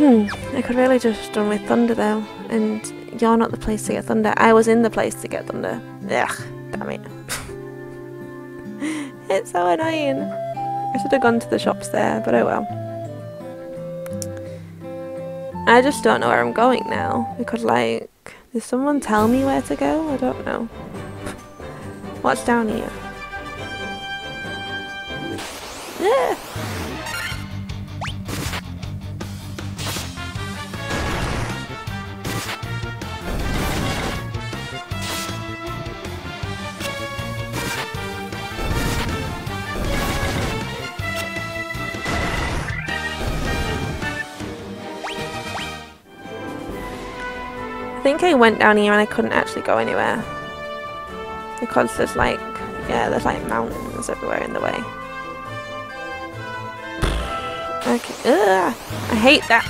I could really just run with thunder though, and you're not the place to get thunder. I was in the place to get thunder. Ugh, damn it. It's so annoying. I should have gone to the shops there, but oh well. I just don't know where I'm going now. I could like... Did someone tell me where to go? I don't know. What's down here? Yeah. I think I went down here and I couldn't actually go anywhere because there's like, yeah, there's like mountains everywhere in the way. Okay, ugh, I hate that.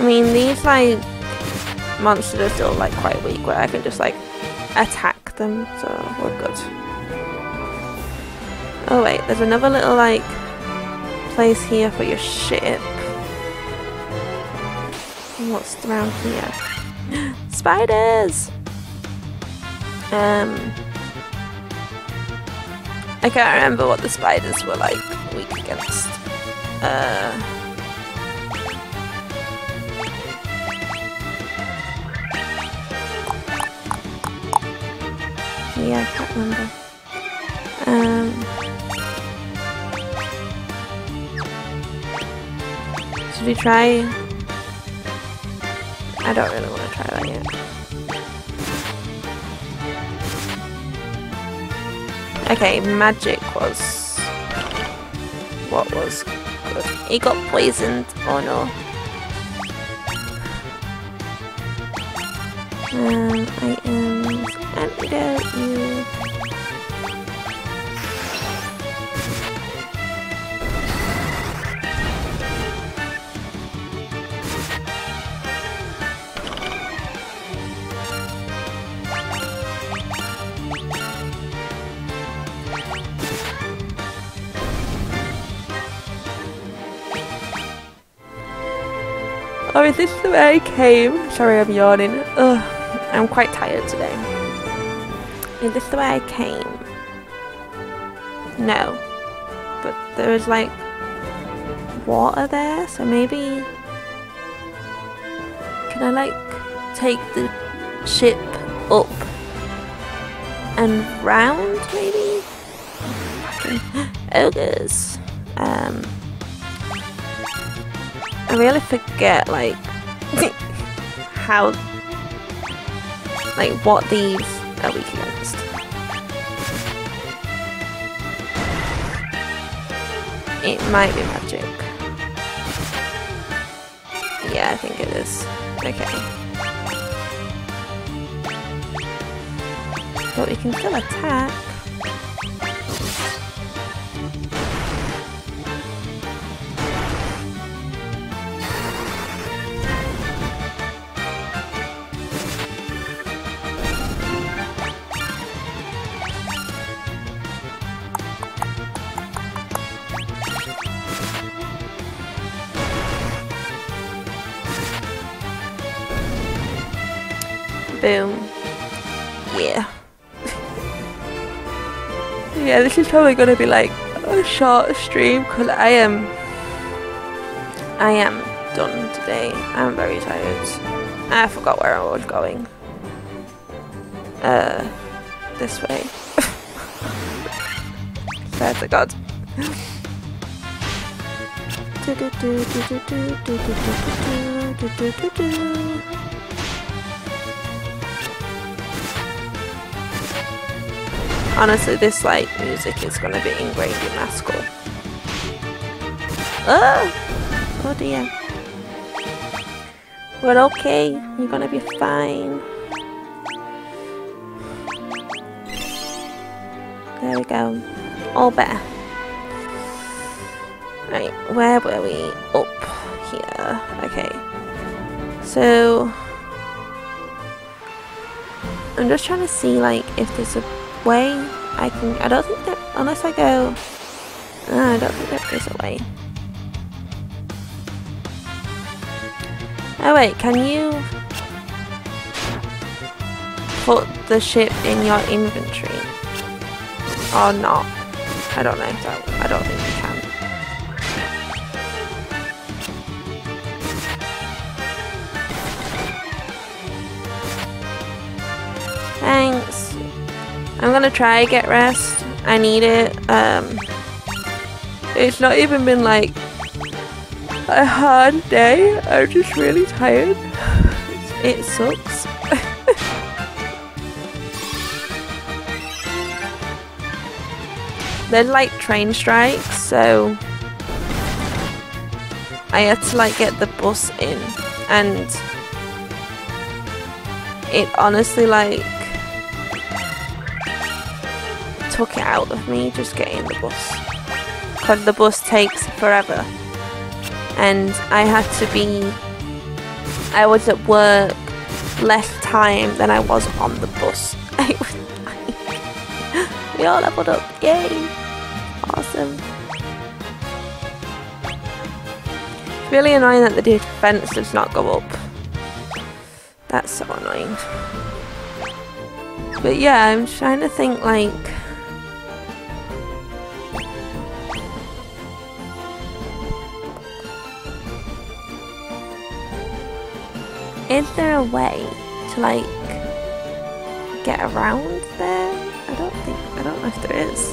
I mean, these like monsters are still like quite weak, where I can just like attack them, so we're good. Oh wait, there's another little like place here for your ship. And what's around here? Spiders! I can't remember what the spiders were like weak against. Yeah, I can't remember. Should we try? I don't really want to try that yet. Okay, magic was what was good. He got poisoned. Oh no. Items. Antidote you. Oh, is this the way I came? Sorry, I'm yawning. Ugh. I'm quite tired today. Is this the way I came? No. But there was like water there, so maybe... Can I like take the ship up and round maybe? Ogres. I really forget like how... like what these are weak against. It might be magic. Yeah, I think it is. Okay. But we can still attack. Boom. Yeah. Yeah, this is probably going to be like a short stream because I am done today. I'm very tired. I forgot where I was going. This way. Swear to God. Honestly, this like music is gonna be engraved in my skull. Oh! Oh dear. We're okay. You're gonna be fine. There we go. All better. Right, where were we? Up here. Okay. So I'm just trying to see like if there's a way I can. I don't think that unless I go. I don't think there is a way. Oh wait, can you put the ship in your inventory or not? I don't know. I don't think you can. Thanks. I'm gonna try get rest. I need it. It's not even been like a hard day. I'm just really tired. It sucks. They're like train strikes, so I had to like get the bus in, and it honestly like took it out of me just getting the bus, because the bus takes forever. And I had to be, I was at work less time than I was on the bus. We all leveled up, yay! Awesome. It's really annoying that the defense does not go up. That's so annoying. But yeah, I'm trying to think like, is there a way to like get around there? I don't know if there is.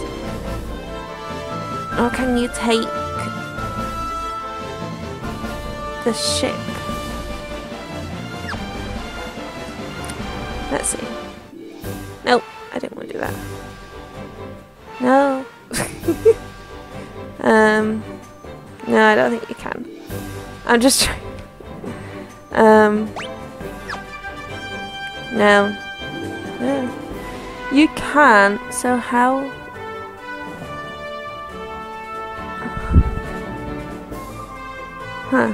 Or can you take the ship? Let's see. Nope, I didn't want to do that. No. No, I don't think you can. I'm just trying. No. No. You can, so how? Huh.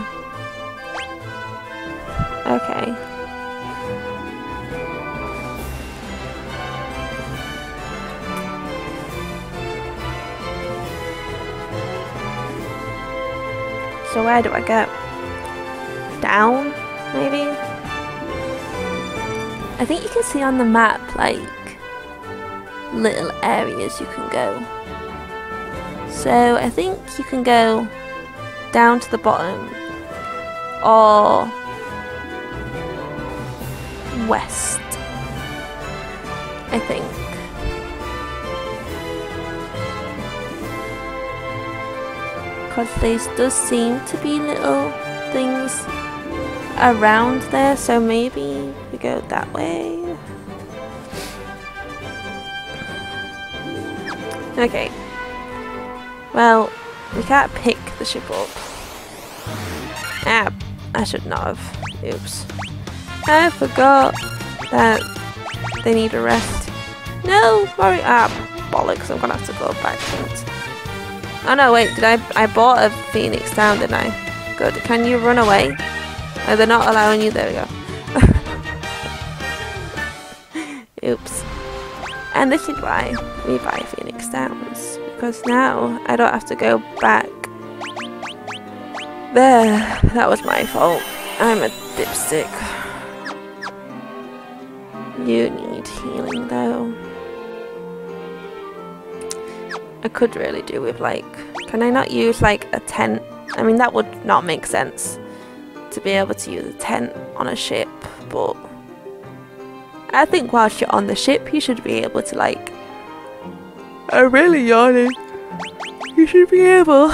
Okay. So where do I go? Down, maybe? I think you can see on the map, like, little areas you can go. So I think you can go down to the bottom or west, I think. Because there does seem to be little things around there, so maybe we go that way. Okay, well, we can't pick the ship up. Ah, I should not have. Oops. I forgot that they need a rest. No, sorry. Ah, bollocks, I'm gonna have to go backwards. Oh no, wait, did I bought a Phoenix Down, didn't I? Good, can you run away? Oh, they're not allowing you, there we go. Oops. And this is why we buy Phoenix Downs, because now I don't have to go back there. That was my fault. I'm a dipstick. You need healing though. I could really do with like, can I not use like a tent? I mean, that would not make sense to be able to use a tent on a ship, but I think whilst you're on the ship, you should be able to like... I'm really yawning. You should be able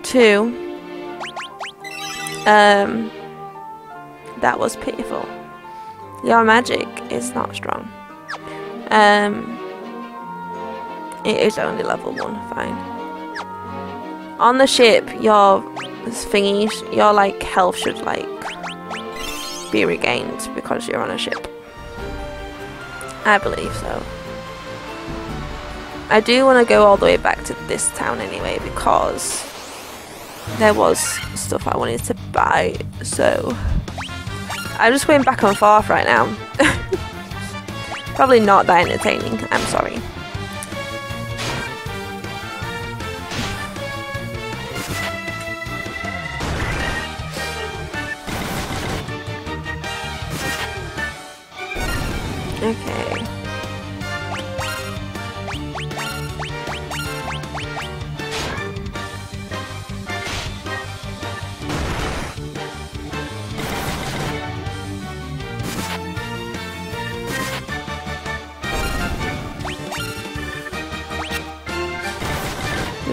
to... That was pitiful. Your magic is not strong. It is only level 1, fine. On the ship, your thingies, your like health should like be regained because you're on a ship. I believe so. I do want to go all the way back to this town anyway, because there was stuff I wanted to buy, so I'm just going back and forth right now. Probably not that entertaining, I'm sorry. Okay.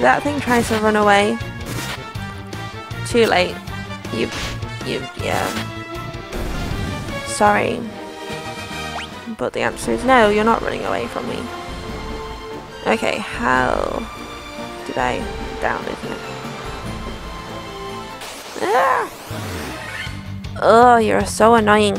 That thing tries to run away. Too late. Yeah. Sorry. But the answer is no, you're not running away from me. Okay, how did I down it? Ah! Oh, you're so annoying.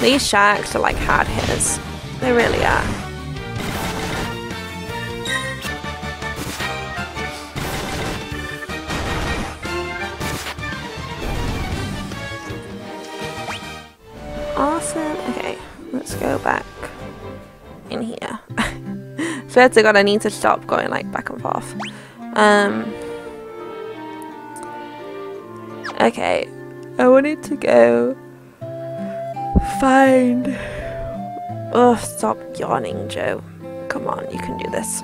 These sharks are like hard hitters. They really are. Awesome. Okay, let's go back in here. Swear to God, I need to stop going like back and forth. Okay, I wanted to go find... Oh, stop yawning, Joe. Come on, you can do this.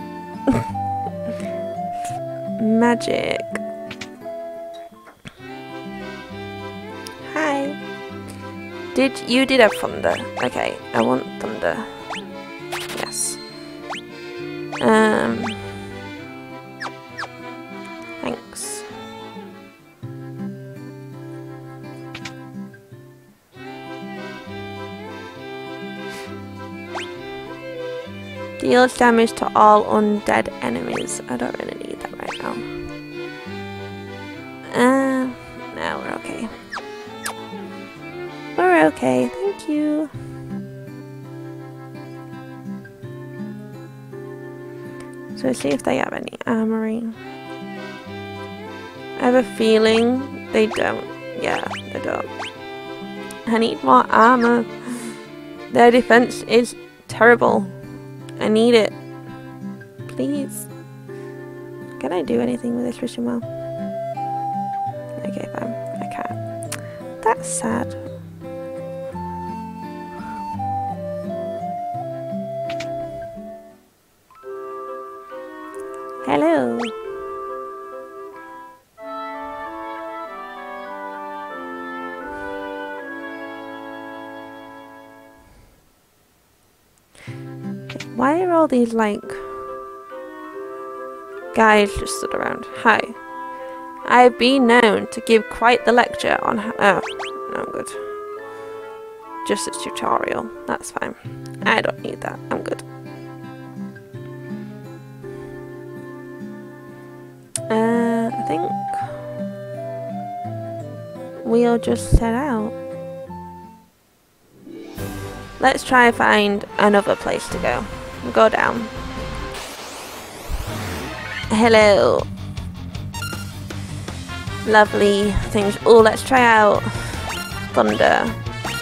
Magic. Hi. You did have thunder. Okay, I want thunder. Yes. Thanks. Deals damage to all undead enemies. I don't really need that right now. No, we're okay. We're okay, thank you. So let's see if they have any armory. I have a feeling they don't. Yeah, they don't. I need more armor. Their defense is terrible. I need it. Please. Can I do anything with this fishing well? Okay, fine. I can't. That's sad. Hello. Why are all these, like, guys just stood around? Hi. I've been known to give quite the lecture on how... Oh, no, I'm good. Just a tutorial. That's fine. I don't need that. I'm good. I think we'll just set out. Let's try and find another place to go. Go down. Hello. Lovely things. Oh, let's try out thunder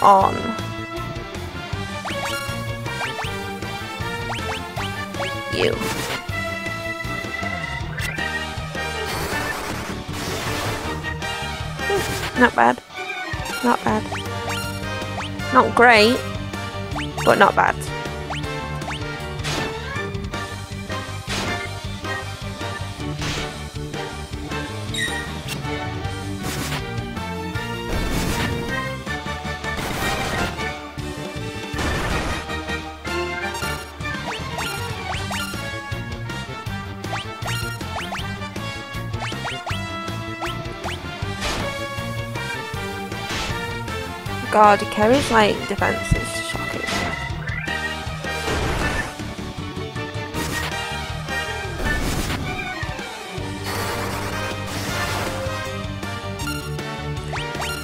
on. You. Not bad. Not bad. Not great, but not bad. god, Kerry's like defense is shocking.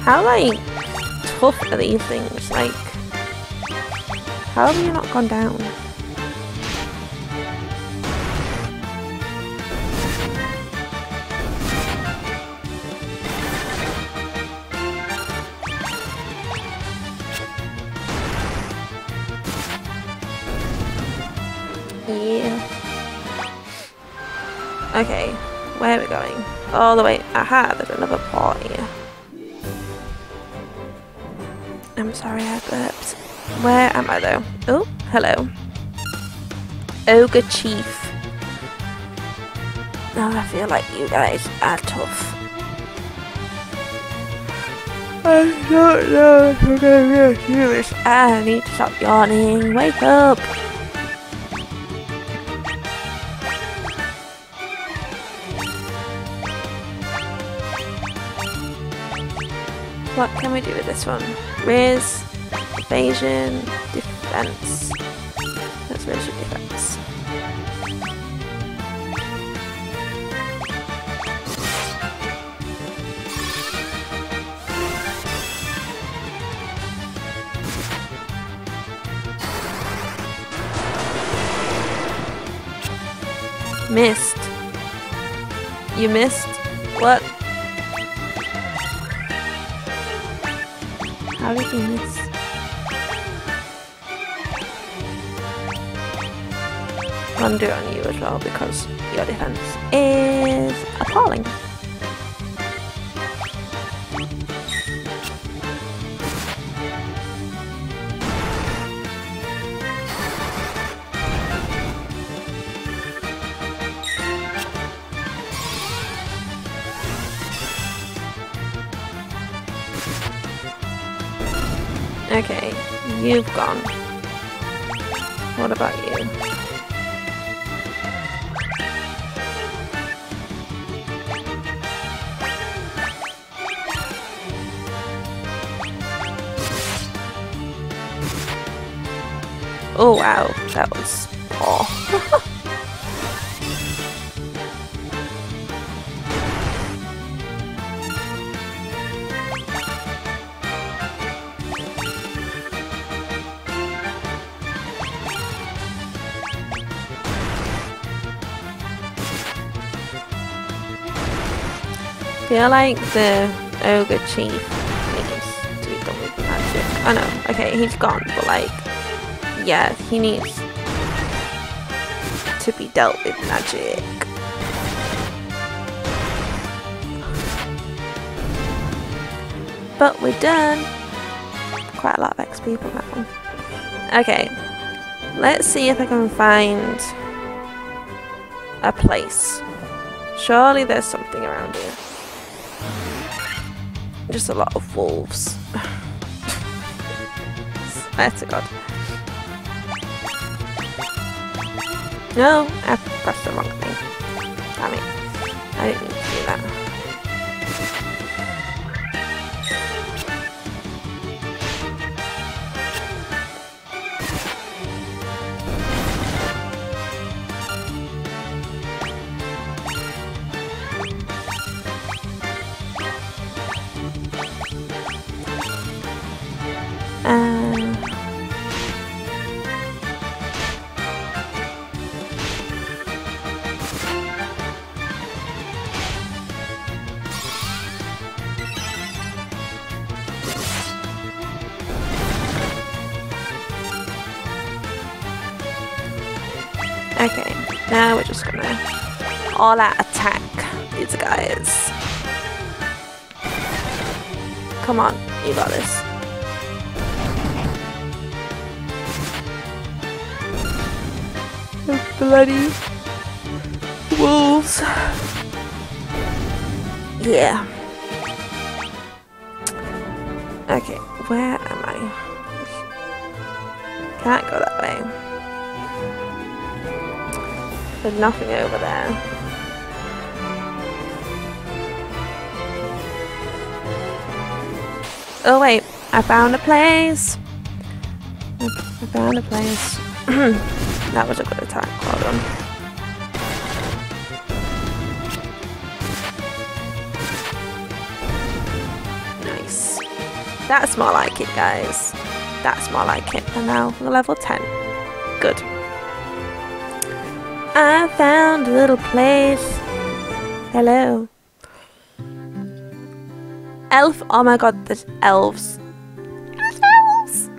How like tough are these things? Like, how have you not gone down? Okay, where are we going? All the way. Aha, there's another port here. I'm sorry I burped. Where am I though? Oh, hello. Ogre Chief. Now I feel like you guys are tough. I don't know if I'm gonna be serious. I need to stop yawning. Wake up! What can we do with this one? Riz, evasion, defense. Let's raise your defense. Missed. You missed? What? How did you miss? I'll do it on you as well because your defense is appalling. Okay, you've gone. What about you? Oh wow, that was poor. I feel like the Ogre Chief needs to be done with magic. Oh no, okay, he's gone, but like, yeah, he needs to be dealt with magic. But we're done. Quite a lot of XP from that one. Okay, let's see if I can find a place. Surely there's something around here. Just a lot of wolves. I swear to God. No, I pressed the wrong thing. Damn it. I didn't need to do that. Okay, now we're just gonna all out attack these guys. Come on, you got this. The bloody wolves. Yeah. Okay, where am I? Can't go that way. There's nothing over there. Oh wait, I I found a place. I found a place. That was a good attack. Hold on. Nice. That's more like it, guys. That's more like it. And now we're level 10. Good. I found a little place. Hello. Elf. Oh my god, there's elves. There's elves.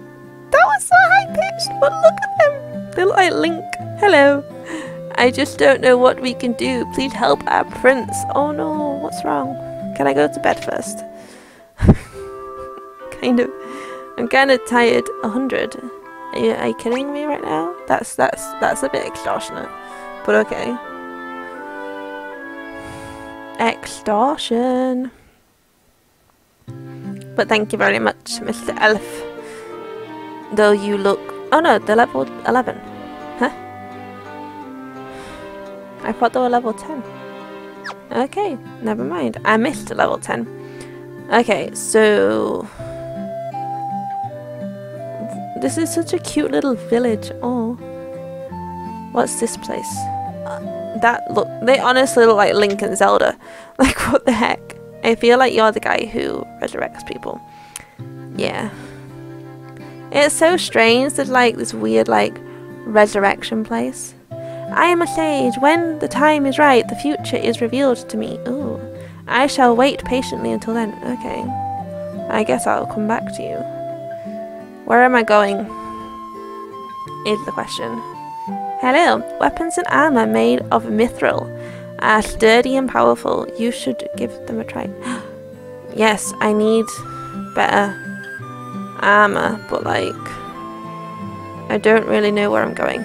That was so high pitched, but look at them. They look like Link. Hello. I just don't know what we can do. Please help our prince. Oh no, what's wrong? Can I go to bed first? Kind of. I'm kind of tired. 100. Are you kidding me right now? That's a bit extortionate, but okay. Extortion. But thank you very much, Mr. Elf. Though you look... Oh no, they're level 11. Huh? I thought they were level 10. Okay, never mind. I missed level 10. Okay, so... This is such a cute little village. Oh. What's this place? That look... They honestly look like Link and Zelda. Like, what the heck? I feel like you're the guy who resurrects people. Yeah. It's so strange that like this weird like resurrection place. I am a sage. When the time is right, the future is revealed to me. Ooh. I shall wait patiently until then. Okay. I guess I'll come back to you. Where am I going? Is the question. Hello. Weapons and armor made of mithril. Are sturdy and powerful. You should give them a try. Yes, I need better armor, but like I don't really know where I'm going.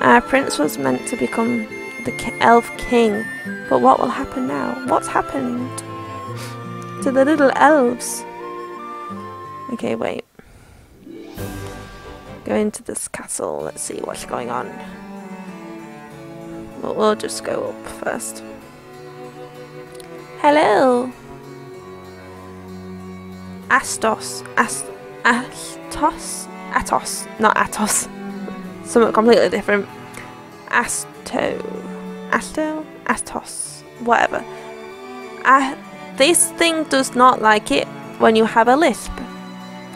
Our prince was meant to become the elf king, but what will happen now? What's happened to the little elves? Okay, wait. Go into this castle, let's see what's going on. But we'll just go up first. Hello! Astos. Astos? Atos. Not Atos. Something completely different. Asto? Astos. Whatever. This thing does not like it when you have a lisp.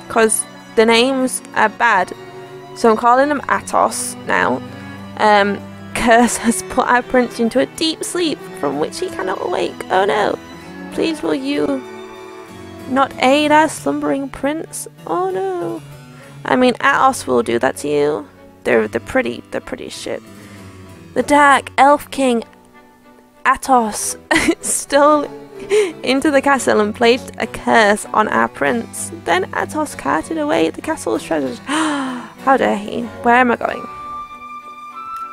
Because the names are bad. So I'm calling them Atos now. Curse has put our prince into a deep sleep from which he cannot awake. Oh no. Please will you not aid our slumbering prince? Oh no. I mean, Atos will do that to you. They're pretty shit. The dark elf king Atos stole into the castle and placed a curse on our prince. Then Atos carted away the castle's treasures. How dare he? Where am I going?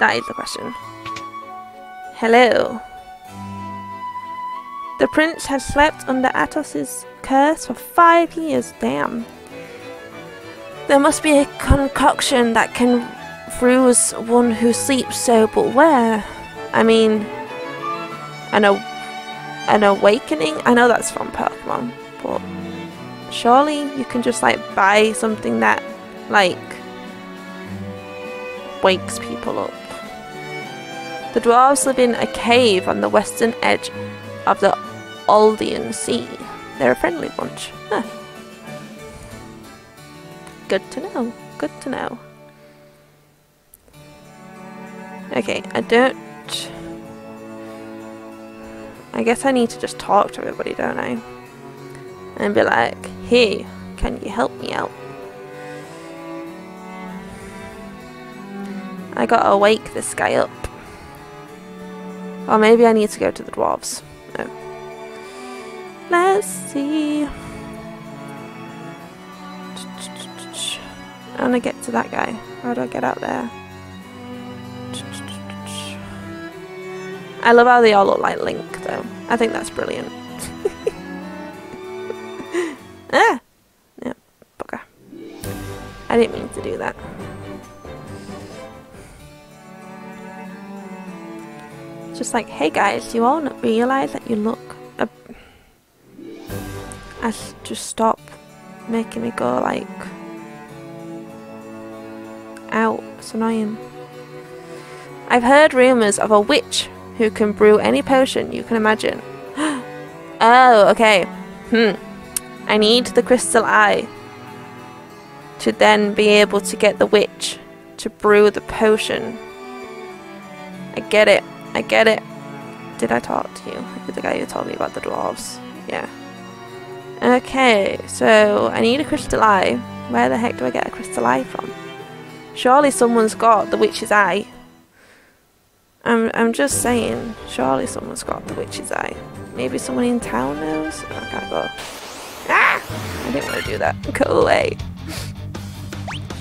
That is the question. Hello. The prince has slept under Atos's curse for 5 years. Damn. There must be a concoction that can bruise one who sleeps so, but where? I mean, an awakening? I know that's from Pokemon, but surely you can just like buy something that like wakes people up. The dwarves live in a cave on the western edge of the Aldian Sea. They're a friendly bunch. Huh. Good to know. Good to know. Okay, I guess I need to just talk to everybody, don't I? And be like, hey, can you help me out? I gotta wake this guy up. Or maybe I need to go to the dwarves. No. Let's see. I wanna get to that guy. How do I get out there? I love how they all look like Link though. I think that's brilliant. Ah! Yeah, bugger. I didn't mean to do that. Just like, hey guys, do you all not realise that you look as to stop making me go like out. It's annoying. I've heard rumours of a witch who can brew any potion you can imagine. Oh, okay. I need the crystal eye to then be able to get the witch to brew the potion. I get it. I get it. Did I talk to you? The guy who told me about the dwarves. Yeah. Okay, so I need a crystal eye. Where the heck do I get a crystal eye from? Surely someone's got the witch's eye. I'm just saying, surely someone's got the witch's eye. Maybe someone in town knows? Oh, I can't go. Ah! I didn't want to do that. Go away.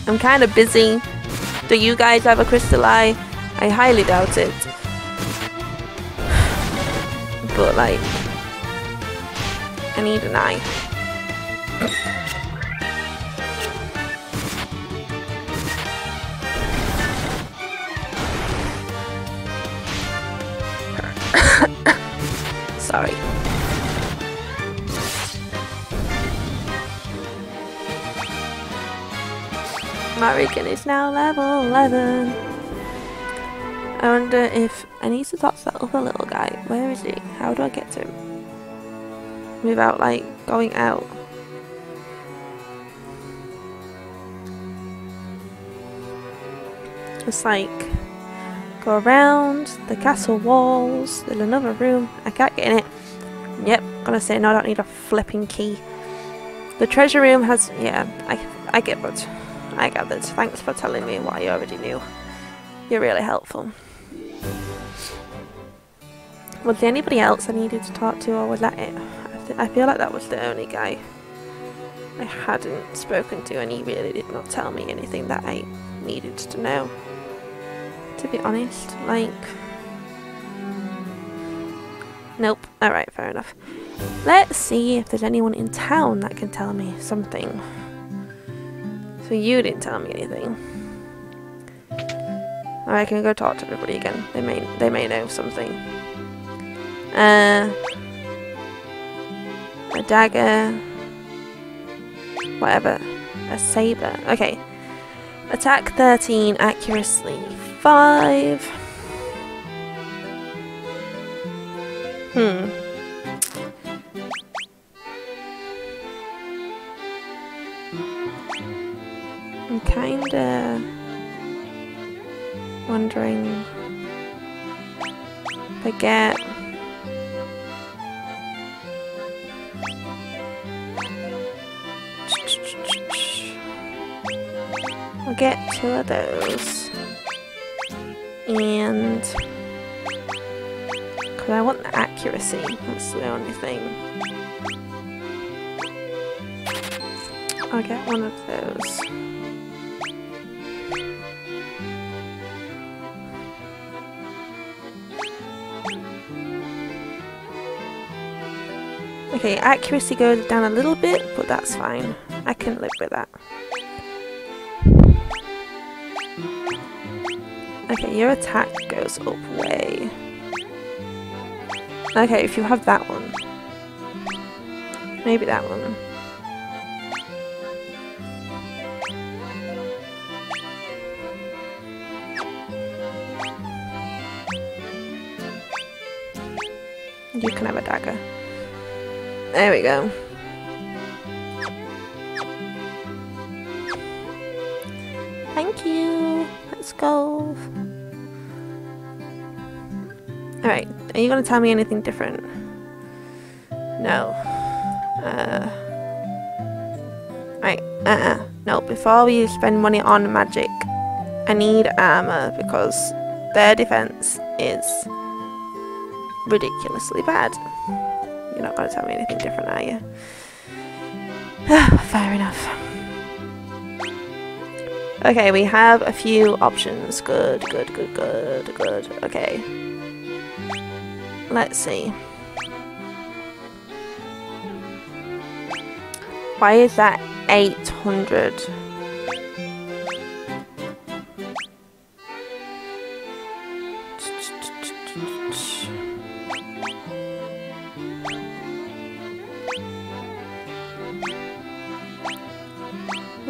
I'm kind of busy. Do you guys have a crystal eye? I highly doubt it. But like, I need an eye. Sorry. Marican is now level 11. I wonder if I need to talk to that other little guy. Where is he? How do I get to him? Without like going out. Just like go around the castle walls. There's another room. I can't get in it. Yep, gonna say no, I don't need a flipping key. The treasure room has, yeah, I get what I gathered. Thanks for telling me what I already knew. You're really helpful. Was there anybody else I needed to talk to, or was that it? I feel like that was the only guy I hadn't spoken to, and he really did not tell me anything that I needed to know. To be honest, like... Nope. Alright, fair enough. Let's see if there's anyone in town that can tell me something. So you didn't tell me anything. Alright, I can go talk to everybody again. They may know something. A dagger, whatever, a saber. Okay, attack 13, accuracy 5. I'm kinda wondering. Forget. I'll get 2 of those, and because I want the accuracy, that's the only thing. I'll get 1 of those. Okay, accuracy goes down a little bit, but that's fine. I can live with that. Okay, your attack goes up way. Okay, if you have that one. Maybe that one. You can have a dagger. There we go. Thank you. Let's go. Alright, are you going to tell me anything different? No. Right, no, before we spend money on magic, I need armor because their defense is ridiculously bad. You're not going to tell me anything different, are you? Fair enough. Okay, we have a few options. Good, good, good, good, good. Okay. Let's see. Why is that 800?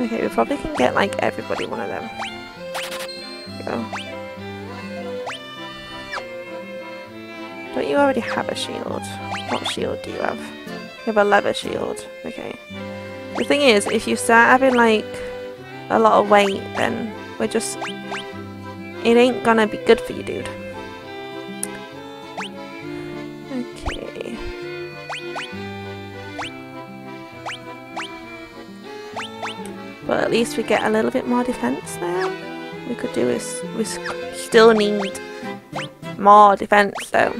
Okay, we probably can get like everybody one of them. There we go. Don't you already have a shield? What shield do you have? You have a leather shield. Okay. The thing is, if you start having like a lot of weight, then we're just... it ain't gonna be good for you, dude. Okay. But at least we get a little bit more defense now. We could do is... we still need more defense though.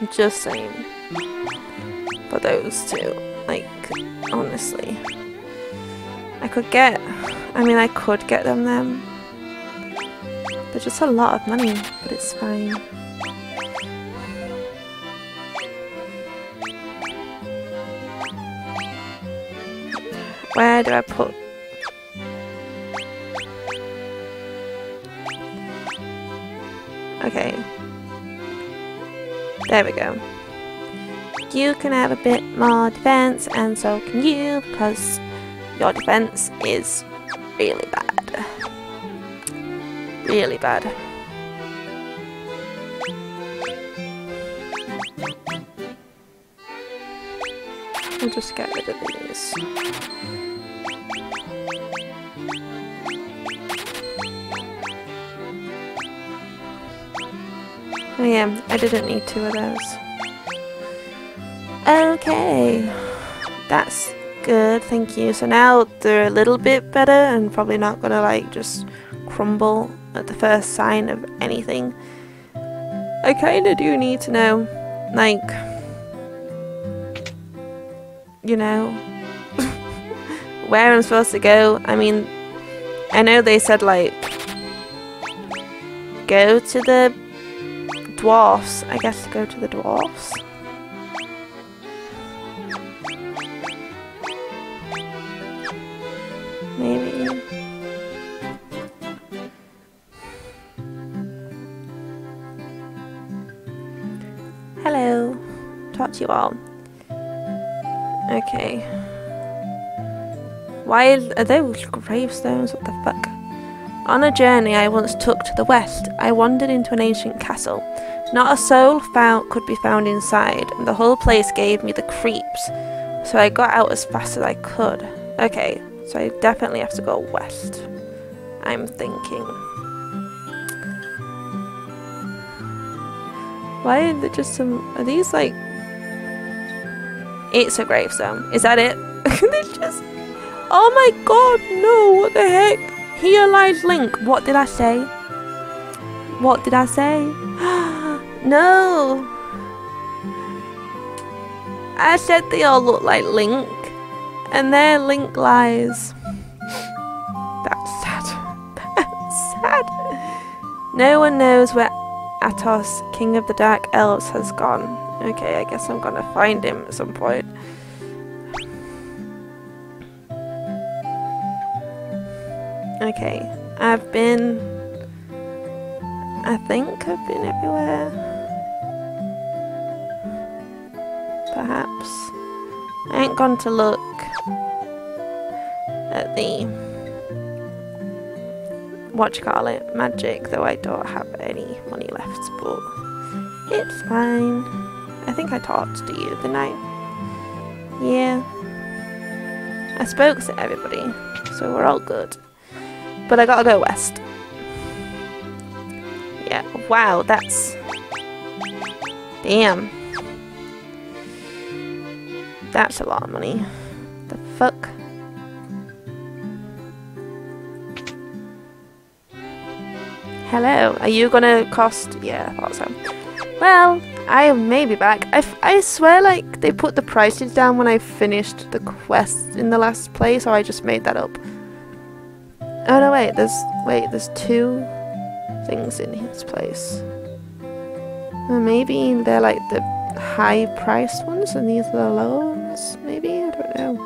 I'm just saying. For those two. Like, honestly. I could get... I mean, I could get them then. They're just a lot of money, but it's fine. Where do I put... okay. There we go. You can have a bit more defense, and so can you, because your defense is really bad. Really bad. We'll just get rid of these. Oh yeah, I didn't need two of those. Okay, that's good, thank you. So now they're a little bit better and probably not gonna like just crumble at the first sign of anything. I kinda do need to know, like, you know, where I'm supposed to go. I mean, I know they said like, go to the dwarfs. I guess go to the dwarfs. Maybe. Hello. Talk to you all. Okay. Why are those gravestones? What the fuck? On a journey I once took to the west, I wandered into an ancient castle. Not a soul could be found inside, and the whole place gave me the creeps. So I got out as fast as I could. Okay. So I definitely have to go west, I'm thinking. Why are there just some... are these like... it's a gravestone. Is that it? They just... oh my god, no, what the heck? Here lies Link. What did I say? What did I say? No! I said they all look like Link. And there Link lies. That's sad. That's sad. No one knows where Atos, King of the Dark Elves, has gone. Okay, I guess I'm gonna find him at some point. Okay, I've been... I think I've been everywhere. Perhaps. I ain't gone to look at the, whatchamacallit, magic, though I don't have any money left, but it's fine. I think I talked to you, didn't I? Yeah. I spoke to everybody, so we're all good. But I gotta go west. Yeah, wow, that's... damn. That's a lot of money. The fuck? Hello, are you gonna cost... yeah, I thought so. Well, I may be back. I swear like they put the prices down when I finished the quest in the last place, or I just made that up. Oh no, wait, there's two things in his place. Well, maybe they're like the high priced ones and these are the low ones, maybe? I don't know.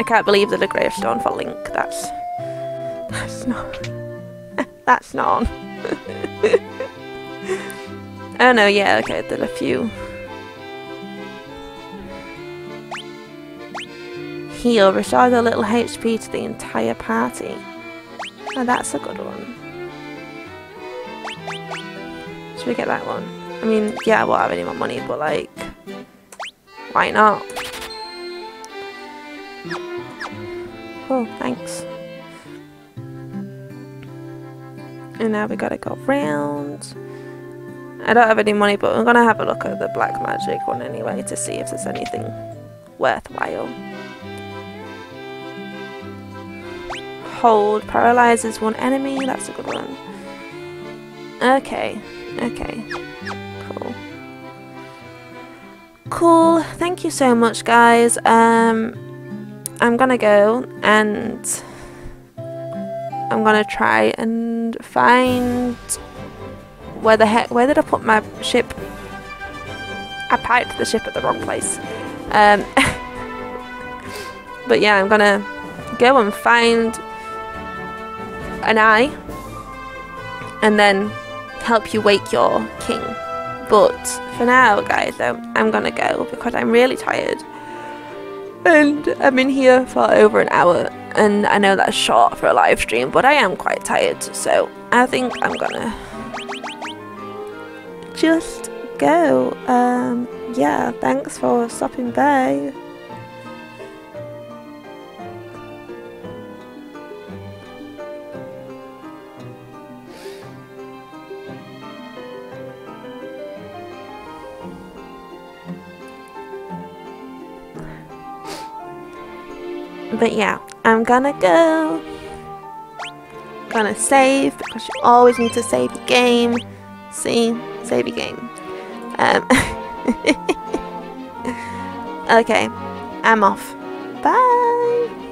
I can't believe that a gravestone for Link, that's not... that's not on. Oh no, yeah, okay, there are a few. heal, restores a little HP to the entire party. Now that's a good one. Should we get that one? I mean, yeah, I won't have any more money, but like, why not? Oh, thanks. And now we gotta go round. I don't have any money, but I'm gonna have a look at the black magic one anyway to see if there's anything worthwhile. Hold paralyzes one enemy, that's a good one. Okay, okay, cool. Cool, thank you so much guys. I'm gonna go and I'm gonna try and find... where the heck, where did I put my ship? I parked the ship at the wrong place. But yeah, I'm gonna go and find an eye and then help you wake your king. But for now guys, I'm gonna go because I'm really tired and I'm in here for over an hour, and I know that's short for a live stream, but I am quite tired, so I think I'm gonna just go. Yeah, thanks for stopping by. But yeah, I'm gonna go. Gonna save, because you always need to save your game. See? Save your game. Okay, I'm off. Bye!